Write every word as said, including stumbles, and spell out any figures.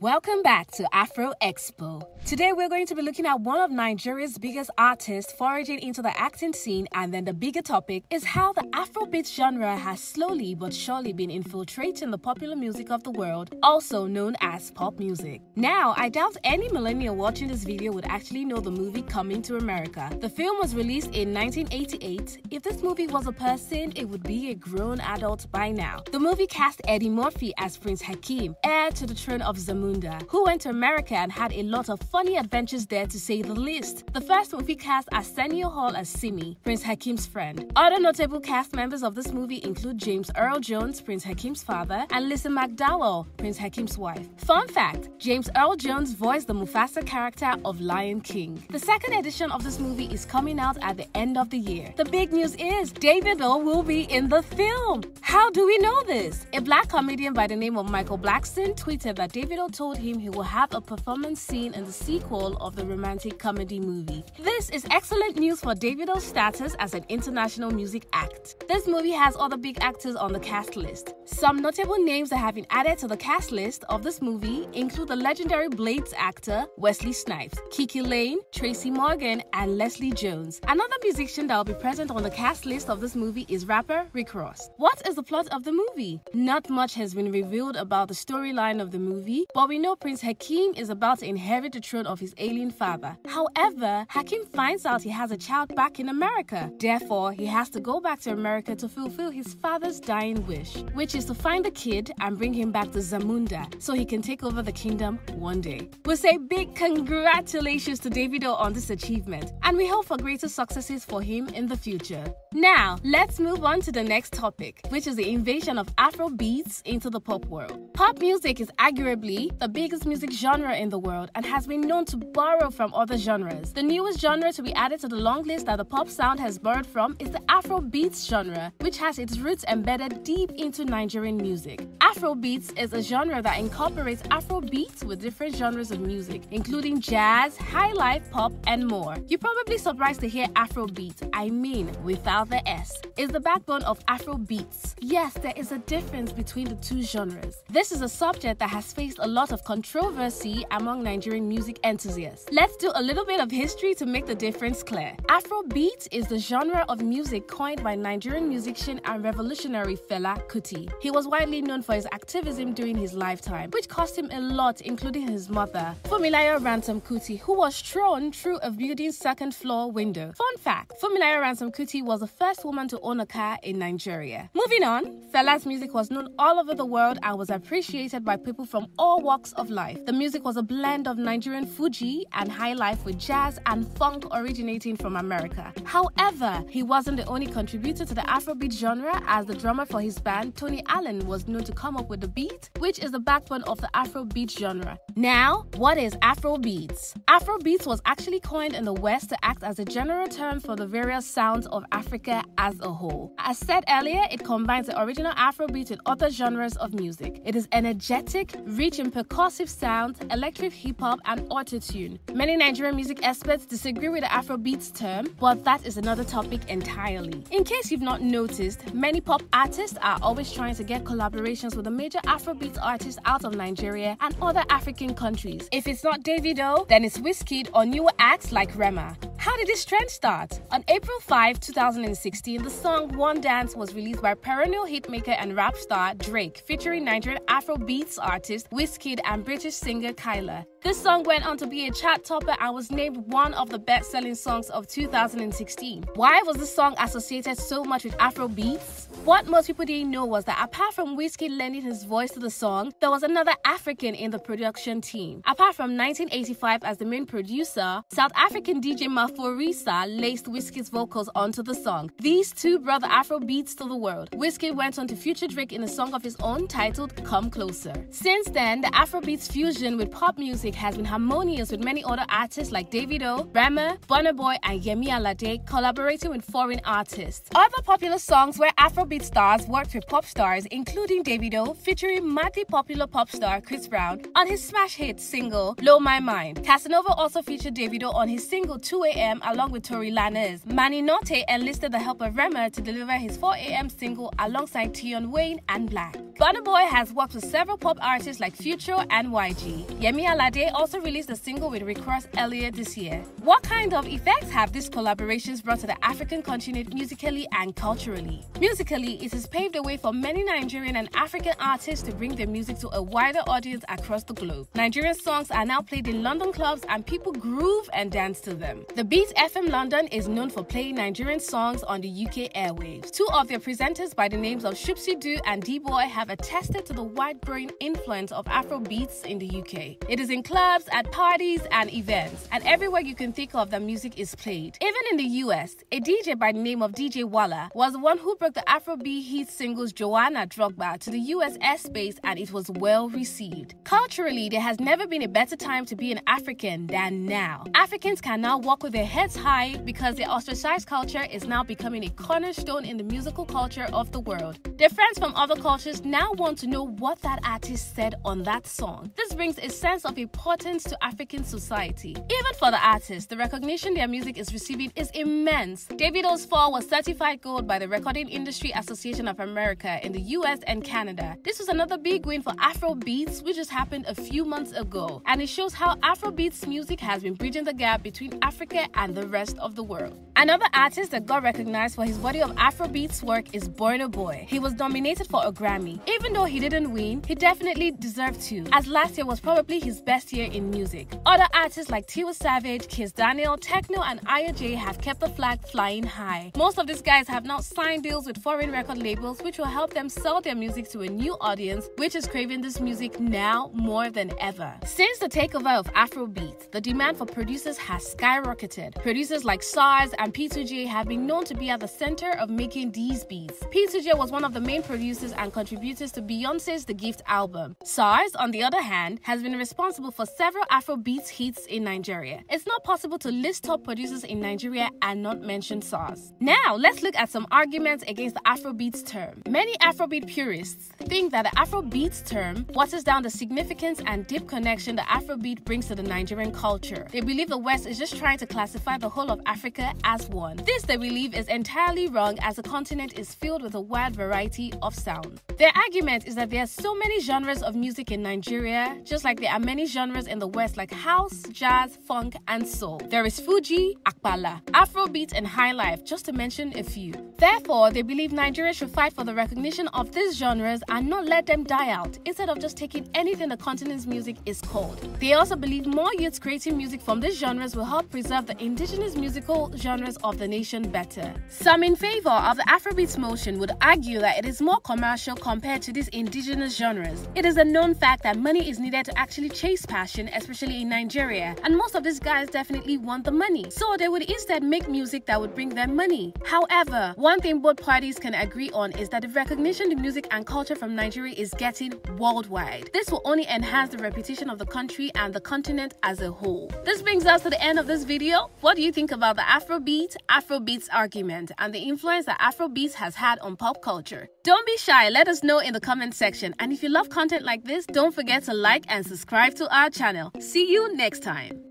Welcome back to Afro Expo. Today we're going to be looking at one of Nigeria's biggest artists foraging into the acting scene, and then the bigger topic is how the Afrobeat genre has slowly but surely been infiltrating the popular music of the world, also known as pop music. Now, I doubt any millennial watching this video would actually know the movie Coming to America. The film was released in nineteen eighty-eight. If this movie was a person, it would be a grown adult by now. The movie cast Eddie Murphy as Prince Hakeem, heir to the throne of Zamunda, who went to America and had a lot of funny adventures there, to say the least. The first movie cast Arsenio Hall as Simi, Prince Hakeem's friend. Other notable cast members of this movie include James Earl Jones, Prince Hakeem's father, and Lisa McDowell, Prince Hakeem's wife. Fun fact, James Earl Jones voiced the Mufasa character of Lion King. The second edition of this movie is coming out at the end of the year. The big news is Davido will be in the film. How do we know this? A black comedian by the name of Michael Blackson tweeted that Davido told him he will have a performance scene in the sequel of the romantic comedy movie. This is excellent news for Davido's status as an international music act. This movie has other big actors on the cast list. Some notable names that have been added to the cast list of this movie include the legendary Blades actor Wesley Snipes, Kiki Lane, Tracy Morgan, and Leslie Jones. Another musician that will be present on the cast list of this movie is rapper Rick Ross. What is the plot of the movie? Not much has been revealed about the storyline of the movie, but we know Prince Hakeem is about to inherit the throne of his alien father. However, Hakeem finds out he has a child back in America. Therefore, he has to go back to America to fulfill his father's dying wish, which is to find the kid and bring him back to Zamunda so he can take over the kingdom one day. We'll say big congratulations to Davido on this achievement, and we hope for greater successes for him in the future. Now, let's move on to the next topic, which is the invasion of Afrobeats into the pop world. Pop music is arguably the biggest music genre in the world and has been known to borrow from other genres. The newest genre to be added to the long list that the pop sound has borrowed from is the Afrobeats genre, which has its roots embedded deep into Nigerian music. Afrobeats is a genre that incorporates Afrobeats with different genres of music, including jazz, highlife, pop, and more. You're probably surprised to hear Afrobeats, I mean without the S, is the backbone of Afrobeats. Yes, there is a difference between the two genres. This is a subject that has faced a lot of controversy among Nigerian music enthusiasts. Let's do a little bit of history to make the difference clear. Afrobeat is the genre of music coined by Nigerian musician and revolutionary Fela Kuti. He was widely known for his activism during his lifetime, which cost him a lot, including his mother, Fumilaya Ransom Kuti, who was thrown through a building's second floor window. Fun fact, Fumilaya Ransom Kuti was the first woman to own a car in Nigeria. Moving on, Fela's music was known all over the world and was appreciated by people from all walks of life. The music was a blend of Nigerian Fuji and high life with jazz and funk originating from America. However, he wasn't the only contributor to the Afrobeat genre, as the drummer for his band, Tony Allen, was known to come up with the beat, which is the backbone of the Afrobeat genre. Now, what is Afrobeats? Afrobeats was actually coined in the West to act as a general term for the various sounds of Africa as a whole. As said earlier, it combines the original Afrobeat with other genres of music. It is energetic, rich in percussive sounds, electric hip-hop, and autotune. Many Nigerian music experts disagree with the Afrobeats term, but that is another topic entirely. In case you've not noticed, many pop artists are always trying to get collaborations with the major Afrobeats artists out of Nigeria and other African countries. If it's not Davido, then it's Wizkid or newer acts like Rema. How did this trend start? On April fifth, two thousand sixteen, the song One Dance was released by perennial hitmaker and rap star Drake, featuring Nigerian Afrobeats artist Wizkid and British singer Kyla. This song went on to be a chart topper and was named one of the best-selling songs of two thousand sixteen. Why was this song associated so much with Afrobeats? What most people didn't know was that apart from Wizkid lending his voice to the song, there was another African in the production team. Apart from nineteen eighty-five as the main producer, South African D J Mafo Risa laced Wizkid's vocals onto the song. These two brought the Afrobeats to the world. Wizkid went on to feature Drake in a song of his own titled Come Closer. Since then, the Afrobeats fusion with pop music traffic has been harmonious with many other artists like Davido, Rema, Burna Boy and Yemi Alade collaborating with foreign artists. Other popular songs where Afrobeat stars worked with pop stars including Davido featuring madly popular pop star Chris Brown on his smash hit single Blow My Mind. Casanova also featured Davido on his single two A M along with Tori Lanners. Manny Norte enlisted the help of Rema to deliver his four A M single alongside Tion Wayne and Black. Burna Boy has worked with several pop artists like Future and Y G. Yemi Alade also released a single with Rick Ross earlier this year. What kind of effects have these collaborations brought to the African continent musically and culturally? Musically, it has paved the way for many Nigerian and African artists to bring their music to a wider audience across the globe. Nigerian songs are now played in London clubs and people groove and dance to them. The Beat F M London is known for playing Nigerian songs on the U K airwaves. Two of their presenters by the names of Shupsi Doo and D-Boy have attested to the wide-growing influence of Afrobeats in the U K. It is in clubs, at parties and events, and everywhere you can think of that music is played. Even in the U S, a D J by the name of D J Wala was the one who broke the Afrobeat hit singles Joanna Drogba to the U S airspace, and it was well received. Culturally, there has never been a better time to be an African than now. Africans can now walk with their heads high because their ostracized culture is now becoming a cornerstone in the musical culture of the world. Their friends from other cultures now I want to know what that artist said on that song. This brings a sense of importance to African society. Even for the artists, the recognition their music is receiving is immense. Davido's Fall was certified gold by the Recording Industry Association of America in the U S and Canada. This was another big win for Afrobeats, which just happened a few months ago, and it shows how Afrobeats music has been bridging the gap between Africa and the rest of the world. Another artist that got recognized for his body of Afrobeats work is Burna Boy. He was nominated for a Grammy. Even though he didn't win, he definitely deserved to, as last year was probably his best year in music. Other artists like Tiwa Savage, Kiss Daniel, Tekno and I O J have kept the flag flying high. Most of these guys have now signed deals with foreign record labels, which will help them sell their music to a new audience, which is craving this music now more than ever. Since the takeover of Afrobeat, the demand for producers has skyrocketed. Producers like Sars and P two J have been known to be at the center of making these beats. P two J was one of the main producers and contributors to Beyoncé's The Gift album. Sars, on the other hand, has been responsible for several Afrobeat hits in Nigeria. It's not possible to list top producers in Nigeria and not mention Sars. Now, let's look at some arguments against the Afrobeat term. Many Afrobeat purists think that the Afrobeat term waters down the significance and deep connection the Afrobeat brings to the Nigerian culture. They believe the West is just trying to classify the whole of Africa as one. This, they believe, is entirely wrong, as the continent is filled with a wide variety of sounds. Their argument is that there are so many genres of music in Nigeria, just like there are many genres in the West like house, jazz, funk, and soul. There is Fuji, Akpala, Afrobeat, and Highlife, just to mention a few. Therefore, they believe Nigeria should fight for the recognition of these genres and not let them die out, instead of just taking anything the continent's music is called. They also believe more youths creating music from these genres will help preserve the indigenous musical genres of the nation better. Some in favor of the Afrobeat motion would argue that it is more commercial compared to these indigenous genres. It is a known fact that money is needed to actually chase passion, especially in Nigeria, and most of these guys definitely want the money, so they would instead make music that would bring them money. However, one thing both parties can agree on is that the recognition the music and culture from Nigeria is getting worldwide. This will only enhance the reputation of the country and the continent as a whole. This brings us to the end of this video. What do you think about the Afrobeat, Afrobeats argument, and the influence that Afrobeats has had on pop culture? Don't be shy, let us know in in the comment section, and if you love content like this, don't forget to like and subscribe to our channel. See you next time.